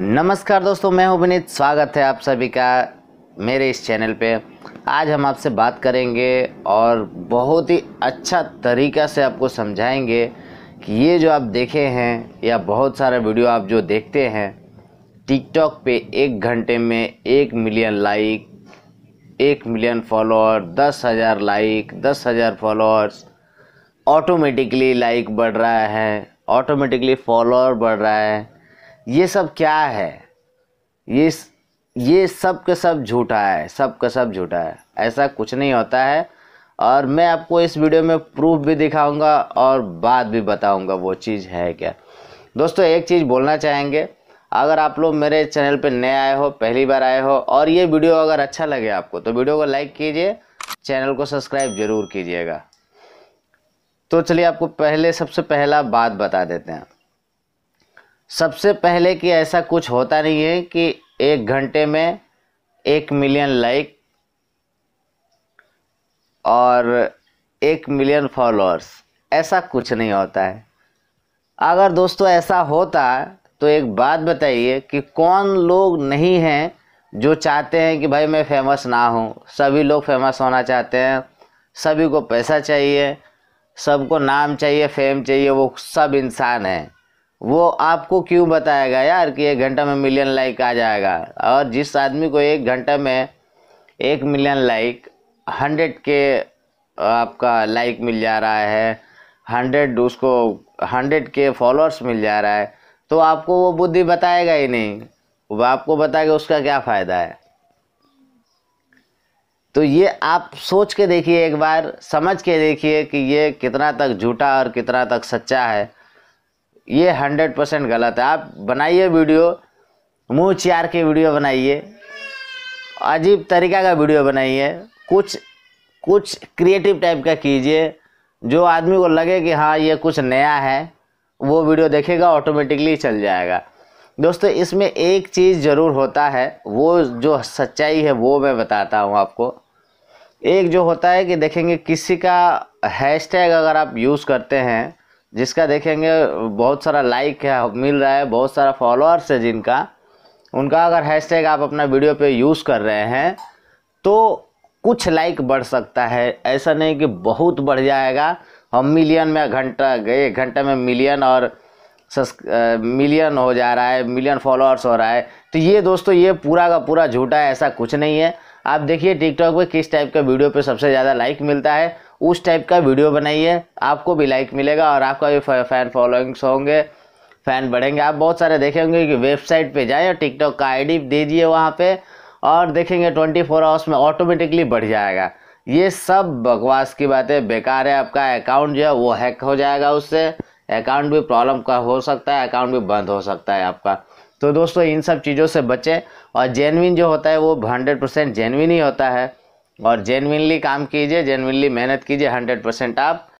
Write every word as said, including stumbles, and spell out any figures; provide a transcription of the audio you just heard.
नमस्कार दोस्तों, मैं हूं विनीत। स्वागत है आप सभी का मेरे इस चैनल पे। आज हम आपसे बात करेंगे और बहुत ही अच्छा तरीक़ा से आपको समझाएंगे कि ये जो आप देखे हैं या बहुत सारे वीडियो आप जो देखते हैं टिकटॉक पे एक घंटे में एक मिलियन लाइक, एक मिलियन फॉलोअर, दस हज़ार लाइक, दस हज़ार फॉलोअर्स, ऑटोमेटिकली लाइक बढ़ रहा है, ऑटोमेटिकली फॉलोअर बढ़ रहा है। ये सब क्या है? ये ये सब का सब झूठा है, सब का सब झूठा है। ऐसा कुछ नहीं होता है और मैं आपको इस वीडियो में प्रूफ भी दिखाऊंगा और बात भी बताऊंगा वो चीज़ है क्या। दोस्तों, एक चीज़ बोलना चाहेंगे, अगर आप लोग मेरे चैनल पे नए आए हो, पहली बार आए हो और ये वीडियो अगर अच्छा लगे आपको तो वीडियो को लाइक कीजिए, चैनल को सब्सक्राइब ज़रूर कीजिएगा। तो चलिए आपको पहले सबसे पहला बात बता देते हैं। सबसे पहले कि ऐसा कुछ होता नहीं है कि एक घंटे में एक मिलियन लाइक और एक मिलियन फॉलोअर्स, ऐसा कुछ नहीं होता है। अगर दोस्तों ऐसा होता तो एक बात बताइए कि कौन लोग नहीं हैं जो चाहते हैं कि भाई मैं फेमस ना हूँ। सभी लोग फेमस होना चाहते हैं, सभी को पैसा चाहिए, सबको नाम चाहिए, फेम चाहिए, वो सब इंसान हैं। वो आपको क्यों बताएगा यार कि एक घंटा में मिलियन लाइक आ जाएगा। और जिस आदमी को एक घंटा में एक मिलियन लाइक, हंड्रेड के आपका लाइक मिल जा रहा है, हंड्रेड उसको हंड्रेड के फॉलोअर्स मिल जा रहा है, तो आपको वो बुद्धि बताएगा ही नहीं। वो आपको बताएगा उसका क्या फ़ायदा है। तो ये आप सोच के देखिए, एक बार समझ के देखिए कि ये कितना तक झूठा और कितना तक सच्चा है। ये हंड्रेड परसेंट गलत है। आप बनाइए वीडियो, मुँह चियार के वीडियो बनाइए, अजीब तरीक़ा का वीडियो बनाइए, कुछ कुछ क्रिएटिव टाइप का कीजिए जो आदमी को लगे कि हाँ ये कुछ नया है, वो वीडियो देखेगा, ऑटोमेटिकली चल जाएगा। दोस्तों, इसमें एक चीज़ ज़रूर होता है, वो जो सच्चाई है वो मैं बताता हूँ आपको। एक जो होता है कि देखेंगे किसी का हैशटैग अगर आप यूज़ करते हैं जिसका देखेंगे बहुत सारा लाइक है मिल रहा है, बहुत सारा फॉलोअर्स है जिनका, उनका अगर हैशटैग आप अपना वीडियो पे यूज़ कर रहे हैं तो कुछ लाइक बढ़ सकता है। ऐसा नहीं कि बहुत बढ़ जाएगा और मिलियन में घंटा गए घंटा में मिलियन और मिलियन हो जा रहा है, मिलियन फॉलोअर्स हो रहा है। तो ये दोस्तों ये पूरा का पूरा झूठा है, ऐसा कुछ नहीं है। आप देखिए टिकटॉक पे किस टाइप का वीडियो पे सबसे ज़्यादा लाइक मिलता है, उस टाइप का वीडियो बनाइए, आपको भी लाइक मिलेगा और आपका भी फ़ैन फॉलोइंग्स होंगे, फ़ैन बढ़ेंगे। आप बहुत सारे देखे होंगे कि वेबसाइट पे जाएँ और टिकटॉक का आईडी दीजिए वहाँ पे और देखेंगे ट्वेंटी फ़ोर आवर्स में ऑटोमेटिकली बढ़ जाएगा। ये सब बकवास की बातें, बेकार है। आपका अकाउंट जो है वो हैक हो जाएगा, उससे अकाउंट भी प्रॉब्लम का हो सकता है, अकाउंट भी बंद हो सकता है आपका। तो दोस्तों इन सब चीज़ों से बचें और जेन्युइन जो होता है वो हंड्रेड परसेंट जेन्युइन ही होता है और जेन्युइनली काम कीजिए, जेन्युइनली मेहनत कीजिए, हंड्रेड परसेंट आप